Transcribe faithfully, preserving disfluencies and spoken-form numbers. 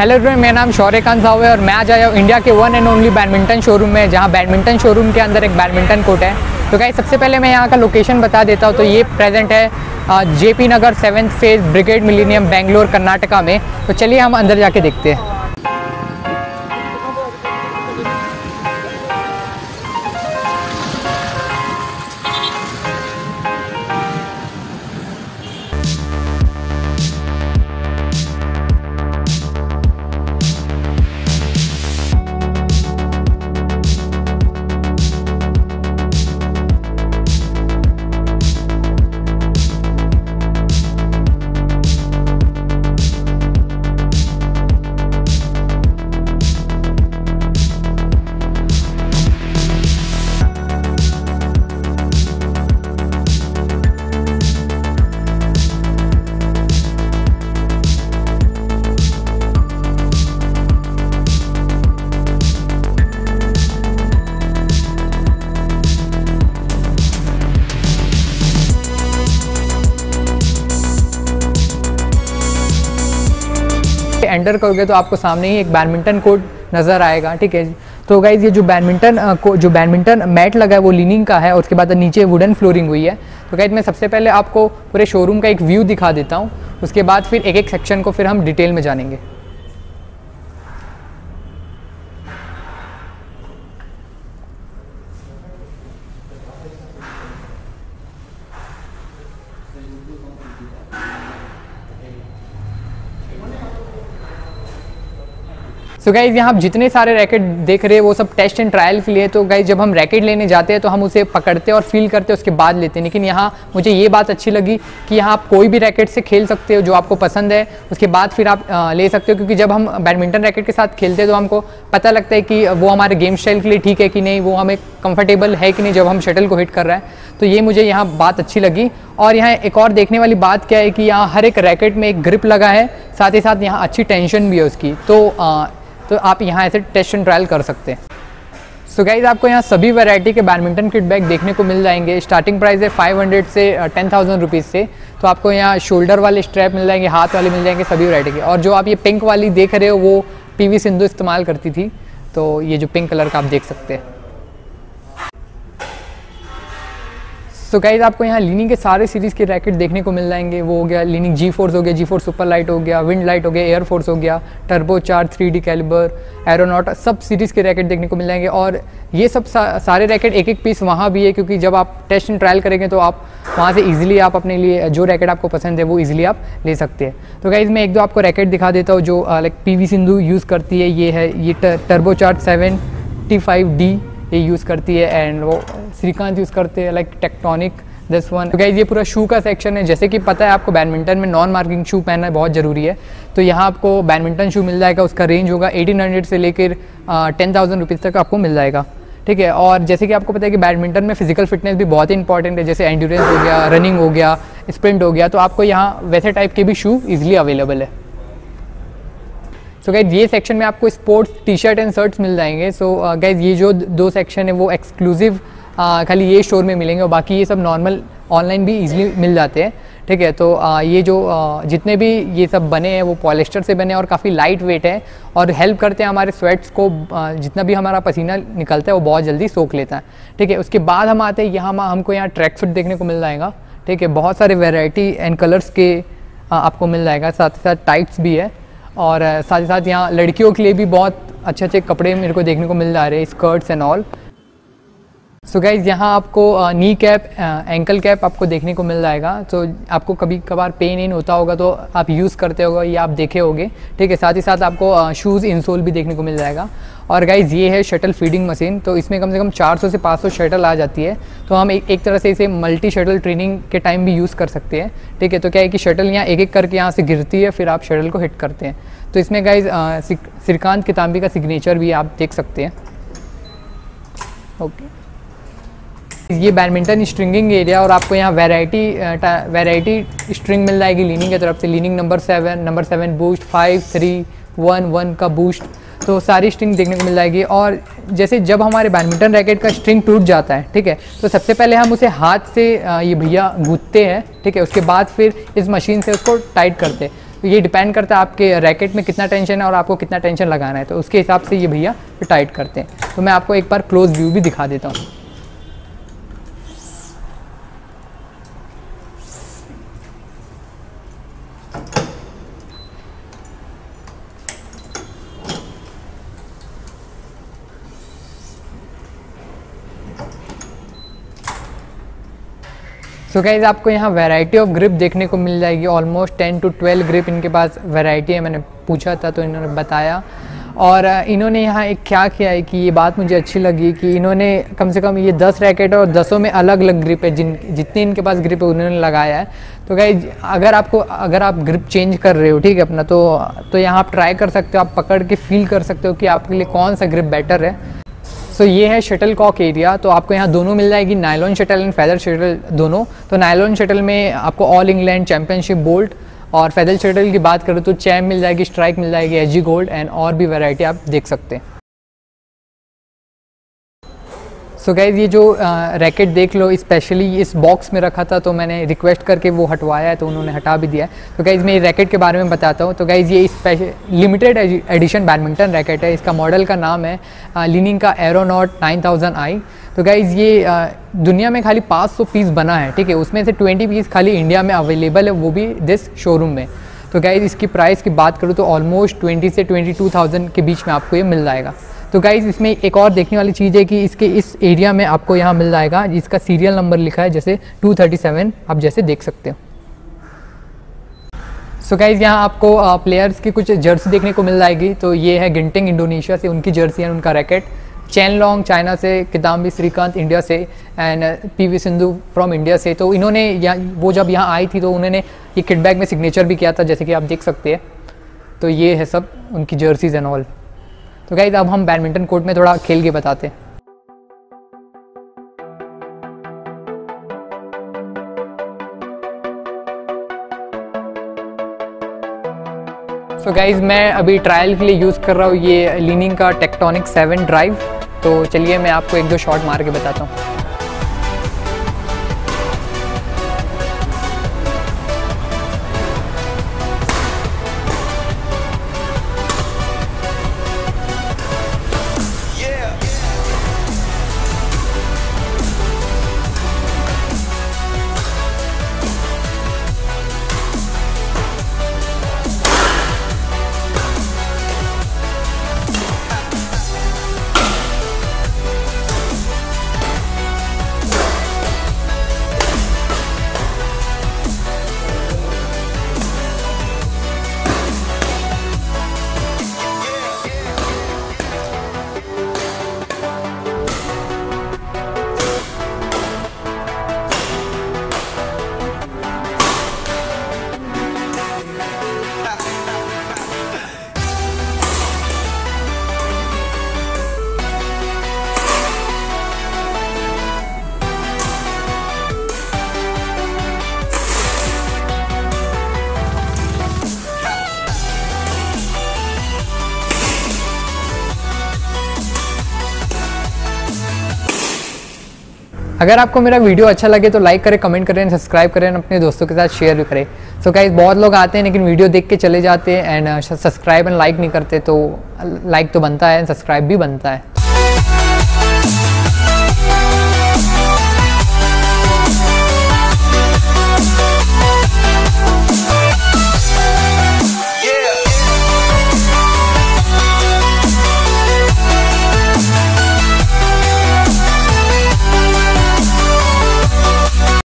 Hello friend, मेरा नाम शौर्य कांत साहु है और मैं आज आया हूँ इंडिया के one and only badminton showroom में, जहाँ बैडमिंटन शोरूम के अंदर एक बैडमिंटन कोर्ट है। तो गाइस, सबसे पहले मैं यहाँ का लोकेशन बता देता हूँ। तो ये प्रेजेंट है J P Nagar seventh phase, Brigade Millennium, Bangalore, Karnataka में। तो चलिए हम अंदर जाके देखते हैं। एंटर करोगे तो आपको सामने ही एक बैडमिंटन कोर्ट नज़र आएगा, ठीक है। तो गाइज, ये जो बैडमिंटन जो बैडमिंटन मैट लगा है वो लि-निंग का है और उसके बाद नीचे वुडन फ्लोरिंग हुई है। तो गाइज, मैं सबसे पहले आपको पूरे शोरूम का एक व्यू दिखा देता हूँ, उसके बाद फिर एक एक सेक्शन को फिर हम डिटेल में जानेंगे। सो गाइज, यहाँ आप जितने सारे रैकेट देख रहे हैं वो सब टेस्ट एंड ट्रायल के लिए। तो गाइज, जब हम रैकेट लेने जाते हैं तो हम उसे पकड़ते हैं और फील करते हैं, उसके बाद लेते हैं। लेकिन यहाँ मुझे ये बात अच्छी लगी कि यहाँ आप कोई भी रैकेट से खेल सकते हो जो आपको पसंद है, उसके बाद फिर आप आ, ले सकते हो। क्योंकि जब हम बैडमिंटन रैकेट के साथ खेलते हैं तो हमको पता लगता है कि वो हमारे गेम स्टाइल के लिए ठीक है कि नहीं, वो हमें कंफर्टेबल है कि नहीं जब हम शटल को हिट कर रहा है। तो ये मुझे यहाँ बात अच्छी लगी। और यहाँ एक और देखने वाली बात क्या है कि यहाँ हर एक रैकेट में एक ग्रिप लगा है, साथ ही साथ यहाँ अच्छी टेंशन भी है उसकी। तो आ, तो आप यहाँ ऐसे टेस्ट एंड ट्रायल कर सकते हैं। सो गाइज, आपको यहाँ सभी वैरायटी के बैडमिंटन किट बैग देखने को मिल जाएंगे। स्टार्टिंग प्राइस है पाँच सौ से दस हज़ार रुपीज़ से। तो आपको यहाँ शोल्डर वाले स्ट्रैप मिल जाएंगे, हाथ वाले मिल जाएंगे, सभी वैरायटी के। और जो आप ये पिंक वाली देख रहे हो वो पी वी सिंधु इस्तेमाल करती थी, तो ये जो पिंक कलर का आप देख सकते हैं। सो so गाइज, आपको यहाँ लि-निंग के सारे सीरीज़ के रैकेट देखने को मिल जाएंगे। वो हो गया लि-निंग जी फोर्स, हो गया जी फोर सुपर लाइट, हो गया विंड लाइट, हो गया एयर फोर्स, हो गया turbo three D, calibre, aeronaut, सब सीरीज़ के रैकेट देखने को मिल जाएंगे। और ये सब सा, सारे रैकेट एक एक पीस वहाँ भी है, क्योंकि जब आप टेस्ट एंड ट्रायल करेंगे तो आप वहाँ से ईजिली आप अपने लिए जो रैकेट आपको पसंद है वो ईजिली आप ले सकते हैं। तो गाइज़, मैं एक दो आपको रैकेट दिखा देता हूँ जो like P V Sindhu use करती है। ये है, ये turbo seven T five D ये यूज़ करती है, एंड वो श्रीकांत यूज़ करते हैं, लाइक टेक्टोनिक दिस वन। तो गाइज, ये पूरा शू का सेक्शन है। जैसे कि पता है आपको बैडमिंटन में नॉन मार्किंग शू पहनना बहुत ज़रूरी है, तो यहाँ आपको बैडमिंटन शू मिल जाएगा। उसका रेंज होगा अठारह सौ से लेकर दस हज़ार रुपीज़ तक आपको मिल जाएगा, ठीक है। और जैसे कि आपको पता है कि बैडमिंटन में फिजिकल फिटनेस भी बहुत ही इंपॉर्टेंट है, जैसे एंड्योरेंस हो गया, रनिंग हो गया, स्प्रिंट हो गया। तो आपको यहाँ वैसे टाइप के भी शू ईजिली अवेलेबल है। सो गाइज, ये सेक्शन में आपको sports T shirt and shirts मिल जाएंगे। सो गाइज, ये जो दो सेक्शन है वो एक्सक्लूसिव uh, खाली ये स्टोर में मिलेंगे और बाकी ये सब नॉर्मल ऑनलाइन भी इजीली मिल जाते हैं, ठीक है। तो uh, ये जो uh, जितने भी ये सब बने हैं वो पॉलिस्टर से बने हैं और काफ़ी लाइट वेट है और हेल्प करते हैं हमारे स्वेट्स को। uh, जितना भी हमारा पसीना निकलता है वो बहुत जल्दी सोख लेता है, ठीक है। उसके बाद हम आते हैं यहाँ, हमको यहाँ ट्रैक सूट देखने को मिल जाएगा, ठीक है। बहुत सारे वेराइटी एंड कलर्स के uh, आपको मिल जाएगा, साथ ही साथ टाइप्स भी है। और साथ ही साथ यहाँ लड़कियों के लिए भी बहुत अच्छे अच्छे कपड़े मेरे को देखने को मिल जा रहे हैं, skirts and all. So guys, यहाँ आपको नी कैप, एंकल कैप आपको देखने को मिल जाएगा। तो आपको कभी कभार पेन इन होता होगा तो आप यूज़ करते होगा, ये आप देखे होंगे, ठीक है। साथ ही साथ आपको शूज़ इंसोल भी देखने को मिल जाएगा। और गाइज, ये है शटल फीडिंग मशीन। तो इसमें कम से कम चार सौ से पाँच सौ शटल आ जाती है, तो हम एक एक तरह से इसे मल्टी शटल ट्रेनिंग के टाइम भी यूज़ कर सकते हैं, ठीक है। तो क्या है कि शटल यहाँ एक एक करके यहाँ से गिरती है, फिर आप शटल को हिट करते हैं। तो इसमें गाइज श्रीकांत किदम्बी का सिग्नेचर भी आप देख सकते हैं। ओके, ये बैडमिंटन स्ट्रिंगिंग एरिया और आपको यहाँ वैरायटी वैरायटी स्ट्रिंग मिल जाएगी लि-निंग की तरफ से। Li Ning number seven, number seven boost, five three one one का बूस्ट, तो सारी स्ट्रिंग देखने को मिल जाएगी। और जैसे जब हमारे बैडमिंटन रैकेट का स्ट्रिंग टूट जाता है, ठीक है, तो सबसे पहले हम उसे हाथ से ये भैया गूंथते हैं, ठीक है। उसके बाद फिर इस मशीन से उसको टाइट करते हैं। तो ये डिपेंड करता है आपके रैकेट में कितना टेंशन है और आपको कितना टेंशन लगाना है, तो उसके हिसाब से ये भैया टाइट करते हैं। तो मैं आपको एक बार क्लोज व्यू भी दिखा देता हूँ। सो so गाइस, आपको यहाँ वैरायटी ऑफ ग्रिप देखने को मिल जाएगी। Almost ten to twelve grip इनके पास वैरायटी है, मैंने पूछा था तो इन्होंने बताया। और इन्होंने यहाँ एक क्या किया है कि ये बात मुझे अच्छी लगी कि इन्होंने कम से कम ये दस रैकेट और दसों में अलग अलग ग्रिप है, जिन जितनी इनके पास ग्रिप है उन्होंने लगाया है। तो गाइस, अगर आपको अगर आप ग्रिप चेंज कर रहे हो, ठीक है अपना, तो तो यहाँ आप ट्राई कर सकते हो, आप पकड़ के फील कर सकते हो कि आपके लिए कौन सा ग्रिप बेटर है। तो so, ये है शटल कॉक एरिया। तो आपको यहाँ दोनों मिल जाएगी, nylon shuttle and feather shuttle दोनों। तो नायलॉन शटल में आपको ऑल इंग्लैंड चैम्पियनशिप बोल्ट, और फेदर शटल की बात करें तो चैम मिल जाएगी, स्ट्राइक मिल जाएगी, एजी गोल्ड एंड और भी वैरायटी आप देख सकते हैं। सो so गाइज, ये जो रैकेट देख लो स्पेशली इस बॉक्स में रखा था, तो मैंने रिक्वेस्ट करके वो हटवाया है, तो उन्होंने हटा भी दिया है। तो गाइज, मैं ये रैकेट के बारे में बताता हूँ। तो गाइज, ये special limited edition badminton racket है। इसका मॉडल का नाम है लि-निंग का एरोनोट नाइन थाउज़ेंड आई। तो गाइज, ये आ, दुनिया में खाली पाँच सौ पीस बना है, ठीक है, उसमें से ट्वेंटी पीस खाली इंडिया में अवेलेबल है, वो भी दिस शोरूम में। तो गाइज, इसकी प्राइस की बात करूँ तो ऑलमोस्ट ट्वेंटी से ट्वेंटी टू थाउजेंड के बीच में आपको ये मिल जाएगा। तो गाइज़, इसमें एक और देखने वाली चीज़ है कि इसके इस एरिया में आपको यहाँ मिल जाएगा, इसका सीरियल नंबर लिखा है जैसे टू थर्टी सेवन, आप जैसे देख सकते हो। सो गाइज़, यहाँ आपको प्लेयर्स की कुछ जर्सी देखने को मिल जाएगी। तो ये है गिंटिंग इंडोनेशिया से, उनकी जर्सी है, उनका रैकेट। चैन लॉन्ग चाइना से, किदम्बी श्रीकांत इंडिया से and P V Sindhu from India से। तो इन्होंने या वो जब यहाँ आई थी तो उन्होंने ये किट बैग में सिग्नेचर भी किया था, जैसे कि आप देख सकते हैं। तो ये है सब उनकी जर्सीज एंड ऑल। तो गाइज, अब हम बैडमिंटन कोर्ट में थोड़ा खेल के बताते हैं। सो गाइज, मैं अभी ट्रायल के लिए यूज़ कर रहा हूँ ये लि-निंग का टेक्टोनिक सेवन ड्राइव। तो चलिए मैं आपको एक दो शॉट मार के बताता हूँ। अगर आपको मेरा वीडियो अच्छा लगे तो लाइक करें, कमेंट करें, सब्सक्राइब करें, अपने दोस्तों के साथ शेयर भी करें। सो so गाइस, बहुत लोग आते हैं लेकिन वीडियो देख के चले जाते हैं एंड सब्सक्राइब एंड लाइक नहीं करते, तो लाइक तो बनता है एंड सब्सक्राइब भी बनता है।